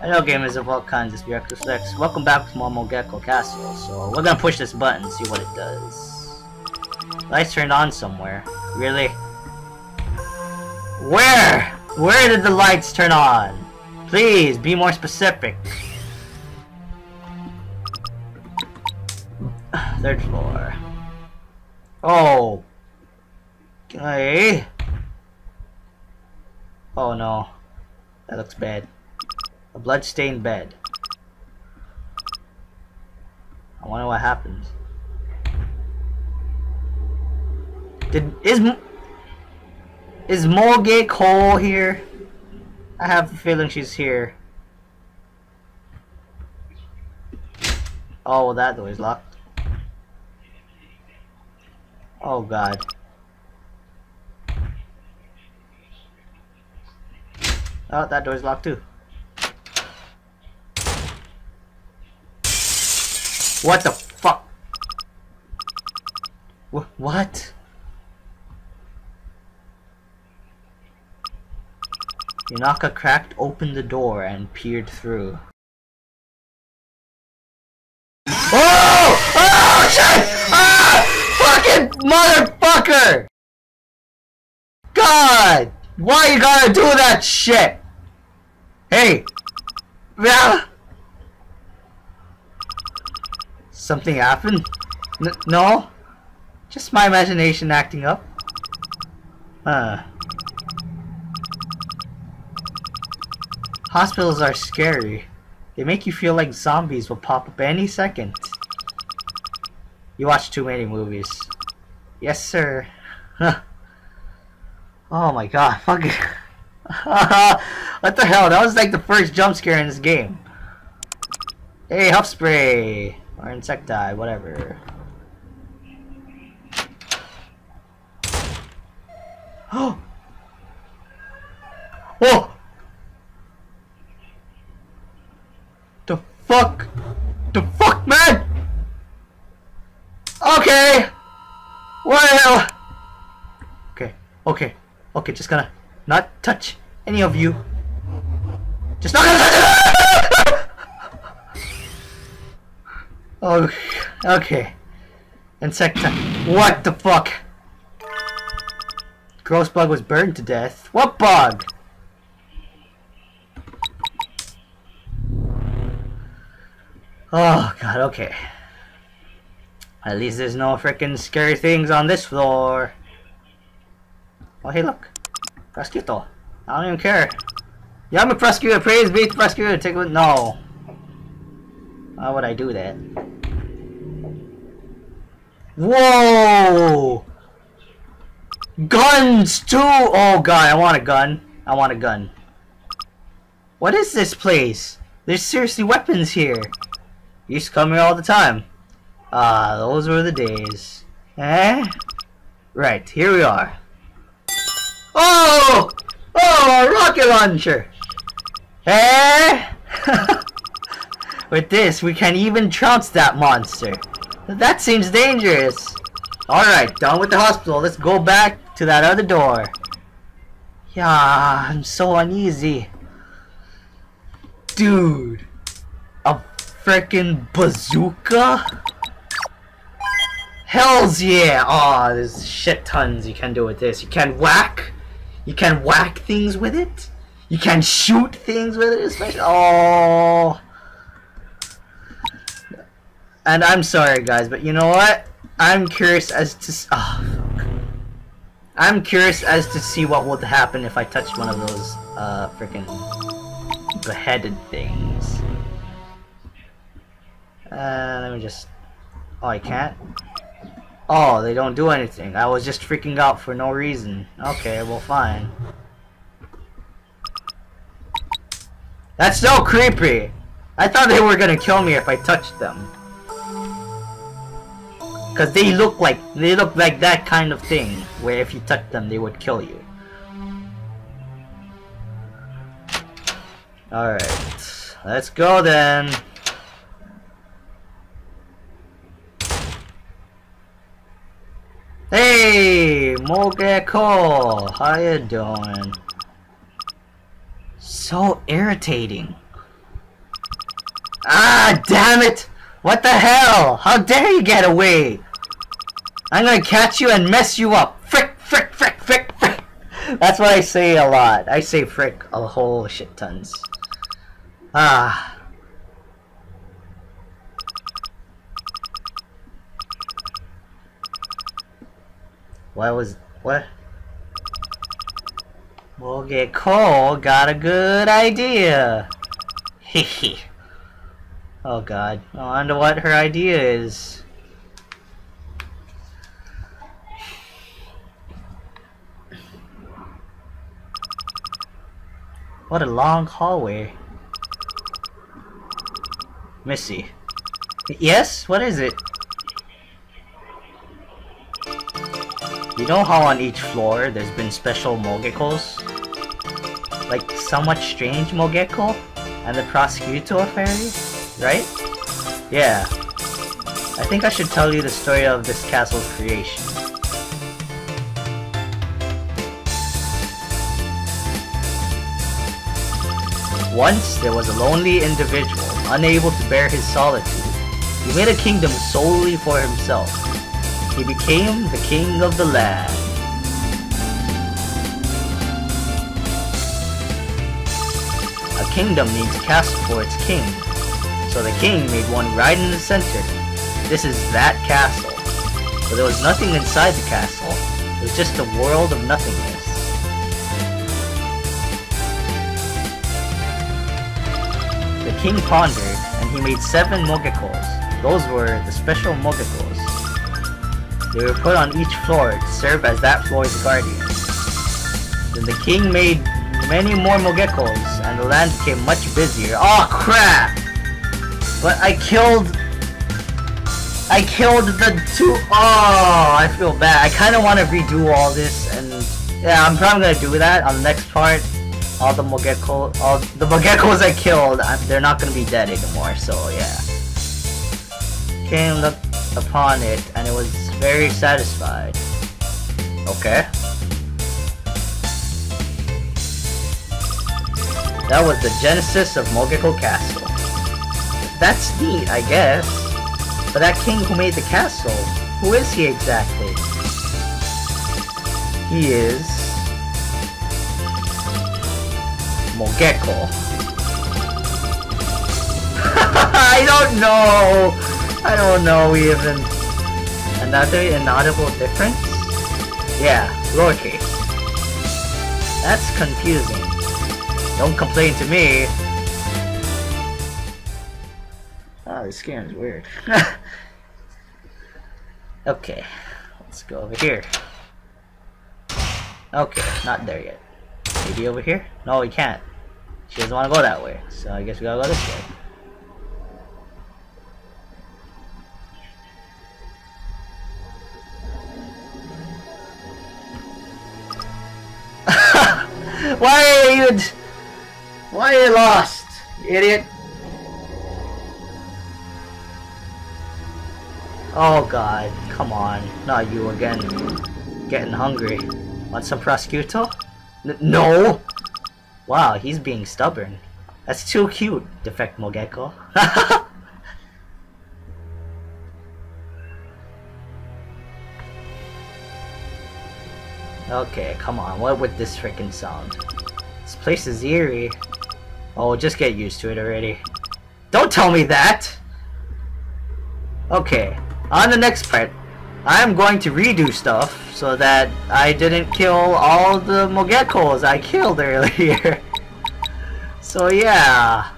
I know gamers of all kinds is Rex Reflex. Welcome back to Momo Gecko Castle. So we're gonna push this button and see what it does. Lights turned on somewhere. Really? Where? Where did the lights turn on? Please be more specific. Third floor. Oh. Okay. Oh no. That looks bad. A bloodstained bed. I wonder what happens. Is Mogeko here? I have a feeling she's here. Oh, well, that door is locked. Oh god. Oh, that door is locked too. What the fuck? What? Yonaka cracked open the door and peered through. Oh! Oh shit! Ah! Fucking motherfucker! God! Why you gotta do that shit? Hey! Yeah! Something happened? No? Just my imagination acting up? Huh. Hospitals are scary. They make you feel like zombies will pop up any second. You watch too many movies. Yes, sir. Huh. Oh my god, fuck it. What the hell? That was like the first jump scare in this game. Hey, Huffspray! Or insecticide, whatever. Oh! Whoa! The fuck? The fuck, man? Okay! Well! Okay, okay, okay, just gonna not touch any of you. Just not gonna touch it! Oh, okay. Insecticide. What the fuck? Gross bug was burned to death. What bug? Oh god, okay. At least there's no freaking scary things on this floor. Oh hey look. Prasquito. I don't even care. Yeah, I'm a Prasquito. Praise be to Prasquito. Take it. No. Why would I do that? Whoa! Guns too! Oh god, I want a gun. I want a gun. What is this place? There's seriously weapons here. You used to come here all the time. Ah, those were the days. Eh? Right, here we are. Oh! Oh, a rocket launcher! Eh? With this, we can even trounce that monster. That seems dangerous. Alright, done with the hospital. Let's go back to that other door. Yeah, I'm so uneasy. Dude. A freaking bazooka? Hells yeah! Aw, there's shit tons you can do with this. You can whack things with it. You can shoot things with it, especially. Oh. And I'm sorry guys, but you know what? I'm curious as to I'm curious as to see what would happen if I touched one of those freaking beheaded things. Let me just. Oh, I can't. Oh, they don't do anything. I was just freaking out for no reason. Okay, well fine. That's so creepy. I thought they were gonna kill me if I touched them. Because they look like that kind of thing, where if you touch them, they would kill you. Alright, let's go then. Hey, Mogeko, how you doing? So irritating. Ah, damn it! What the hell? How dare you get away? I'm gonna catch you and mess you up. Frick, frick, frick, frick, frick. That's what I say a lot. I say frick a whole shit tons. Ah. What was... what? Mogeko got a good idea. Hehe. Oh god. I wonder what her idea is. What a long hallway. Missy. Yes? What is it? You know how on each floor there's been special Mogekos? Like somewhat strange Mogeko and the Prasquito fairy, right? Yeah. I think I should tell you the story of this castle's creation. Once there was a lonely individual unable to bear his solitude. He made a kingdom solely for himself. He became the king of the land. A kingdom needs a castle for its king, so the king made one right in the center. This is that castle. But there was nothing inside the castle. It was just a world of nothingness. The king pondered, and he made 7 Mogekos. Those were the special Mogekos. They were put on each floor to serve as that floor's guardian. Then the king made many more Mogekos and the land became much busier. Oh crap! But I killed the 2. Oh, I feel bad. I kind of want to redo all this, and yeah, I'm probably gonna do that on the next part. All the Mogekos I killed, they're not gonna be dead anymore. So yeah. King looked upon it and it was very satisfied. Okay. That was the genesis of Mogeko Castle. That's neat, I guess. But that king who made the castle, who is he exactly? He is... Mogeko. I don't know! I don't know even. Another inaudible difference? Yeah, lowercase. That's confusing. Don't complain to me. Oh, this game is weird. Okay, let's go over here. Okay, not there yet. Maybe over here? No, we can't. She doesn't want to go that way, so I guess we gotta go this way. Why are you lost, you idiot? Oh god, come on. Not you again. Getting hungry. Want some Prasquito? No! Wow, he's being stubborn. That's too cute, Defect Mogeko. Okay, come on, what with this freaking sound? This place is eerie. Oh, just get used to it already. Don't tell me that! Okay, on the next part, I'm going to redo stuff so that I didn't kill all the Mogekos I killed earlier. So yeah.